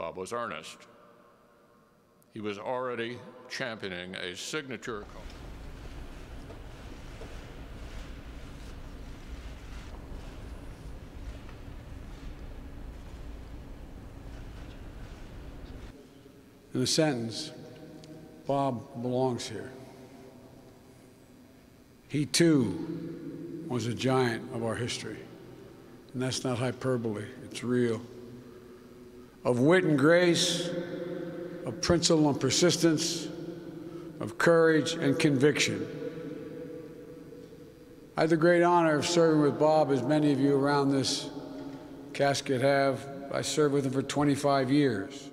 Bob was earnest. He was already championing a signature. In a sentence, Bob belongs here. He too was a giant of our history. And that's not hyperbole, it's real. Of wit and grace, of principle and persistence, of courage and conviction. I had the great honor of serving with Bob, as many of you around this casket have. I served with him for 25 years.